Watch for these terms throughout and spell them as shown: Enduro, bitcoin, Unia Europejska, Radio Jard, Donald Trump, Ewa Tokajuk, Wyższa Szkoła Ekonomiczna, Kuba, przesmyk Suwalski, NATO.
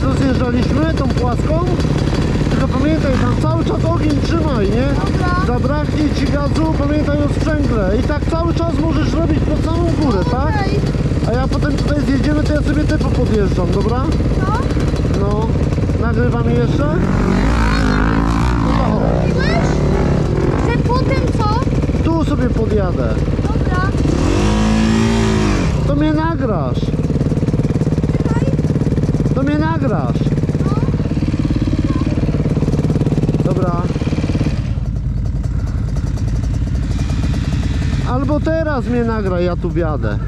co zjeżdżaliśmy, tą płaską. Tylko pamiętaj, tam cały czas ogień trzymaj, nie? Dobra. Zabraknie ci gazu, pamiętaj o sprzęgle. I tak cały czas możesz robić pod samą górę, okay. Tak? A ja potem tutaj zjedziemy, to ja sobie typu podjeżdżam, dobra? No. No. Nagrywamy jeszcze? No. Widzisz? Że potem co? Tu sobie podjadę. Dobra. To mnie nagrasz. To mnie nagrasz. Dobra. Albo teraz mnie nagraj, ja tu wjadę.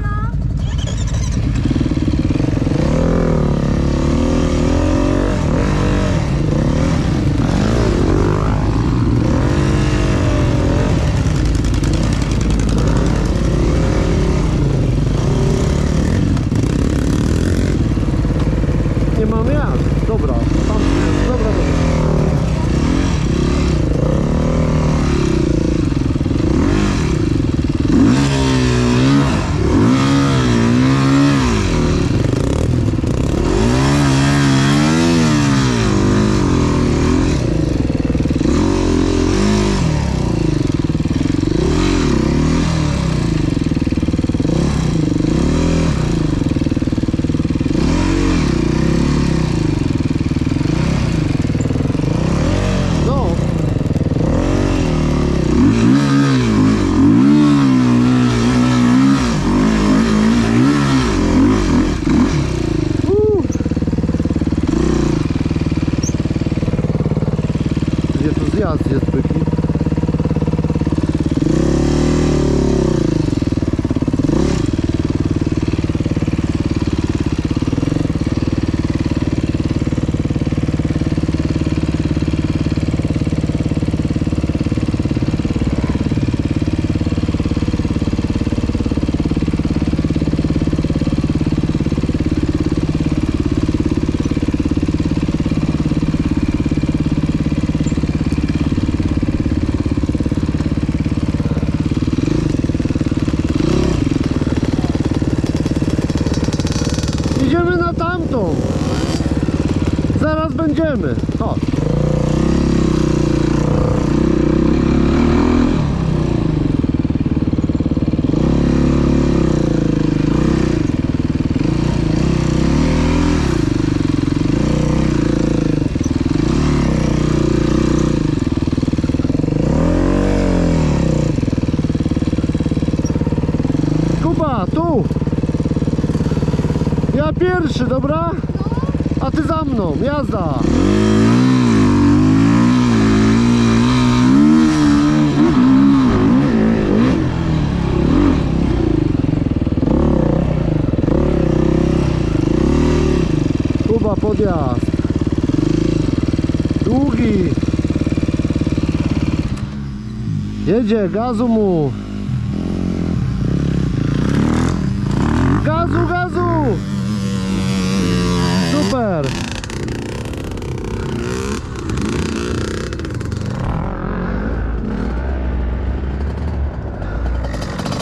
Zaraz będziemy. Chodź. Kuba, tu. Ja pierwszy, dobra? A ty za mną, jazda! Kuba, podjazd! Długi! Jedzie, gazu mu! Gazu, gazu! Super!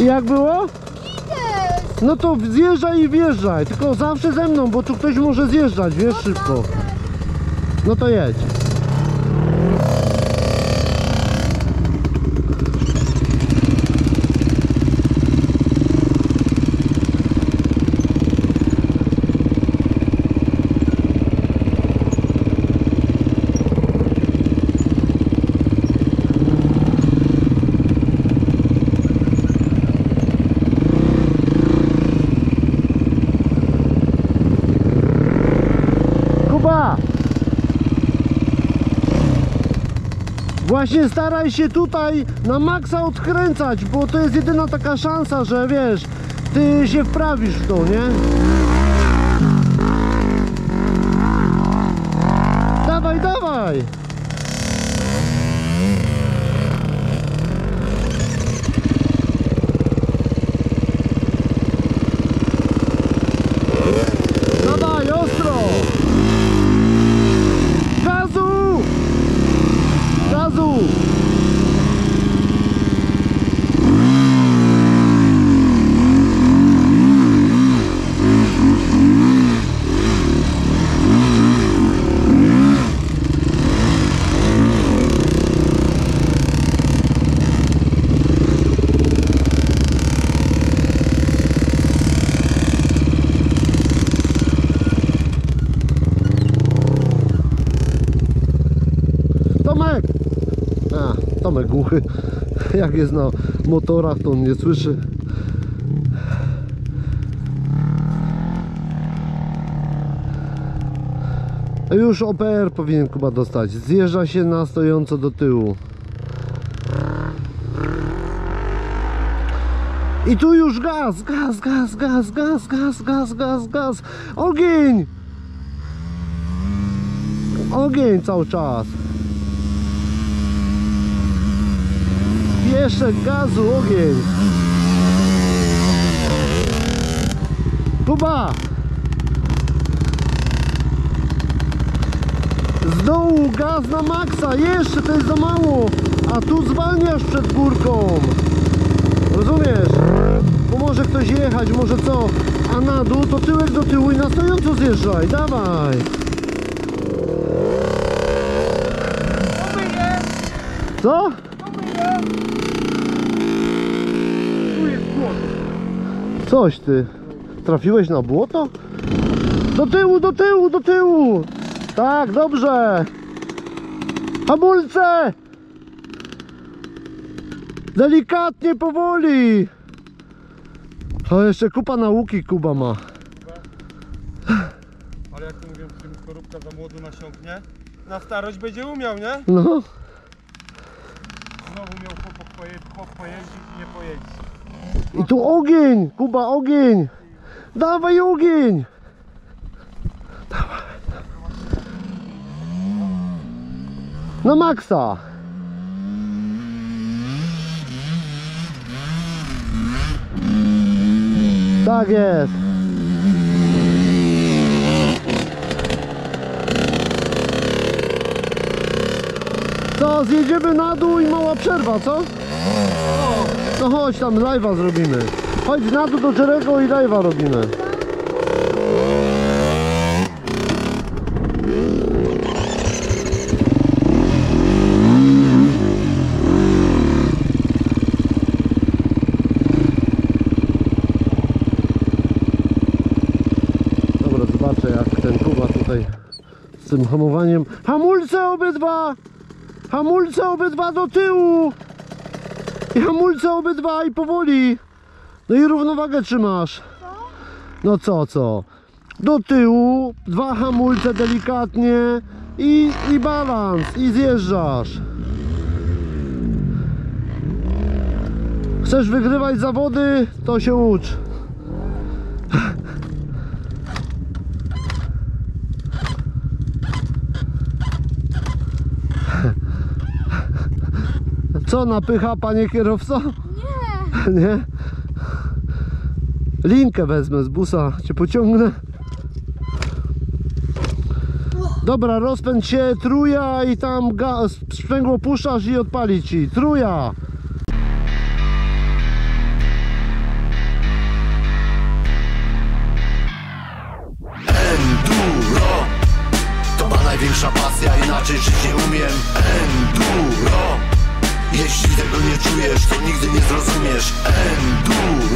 I jak było? No to zjeżdżaj i wjeżdżaj, tylko zawsze ze mną, bo tu ktoś może zjeżdżać, wiesz, szybko. No to jedź. Właśnie staraj się tutaj na maksa odkręcać, bo to jest jedyna taka szansa, że wiesz, ty się wprawisz w to, nie? Dawaj, dawaj! Dawaj, ostro! Gazu! Gazu! same głuchy. Jak jest na motorach, to on nie słyszy. Już OPR powinien Kuba dostać. Zjeżdża się na stojąco do tyłu. I tu już gaz, gaz, gaz, gaz, gaz, gaz, gaz, gaz, gaz. Ogień! Ogień cały czas. Jeszcze gazu, ogień. Kuba! Z dołu gaz na maksa, jeszcze to jest za mało, a tu zwalniasz przed górką. Rozumiesz? Bo może ktoś jechać, może co, a na dół to tyłek do tyłu i na stojąco zjeżdżaj, dawaj. Co? Coś ty, trafiłeś na błoto? Do tyłu, do tyłu, do tyłu! Tak, dobrze! Hamulce! Delikatnie, powoli! O, jeszcze kupa nauki Kuba ma. Ale jak to mówią, że skorupka za młodu nasiąknie, na starość będzie umiał, nie? No. Znowu miał chłop pojeździć i nie pojeździć. I tu ogień! Kuba, ogień! Dawaj ogień! Dawaj. Na maksa! Tak jest! Co, zjedziemy na dół i mała przerwa, co? No chodź, tam live'a zrobimy. Chodź na dół do Czery'ego i live'a robimy. Dobra, zobaczę jak ten Kuba tutaj z tym hamowaniem. Hamulce obydwa! Hamulce obydwa do tyłu! I hamulce obydwa i powoli. No i równowagę trzymasz. No co? Do tyłu, dwa hamulce delikatnie i balans, i zjeżdżasz. Chcesz wygrywać zawody, to się ucz. Co napycha, panie kierowco? Nie! Nie? Linkę wezmę z busa, cię pociągnę. Dobra, rozpędź się, truja i tam sprzęgło puszczasz i odpali ci. Truja! Enduro! To ma największa pasja, inaczej żyć nie umiem. Enduro! Jeśli tego nie czujesz, to nigdy nie zrozumiesz. Enduro.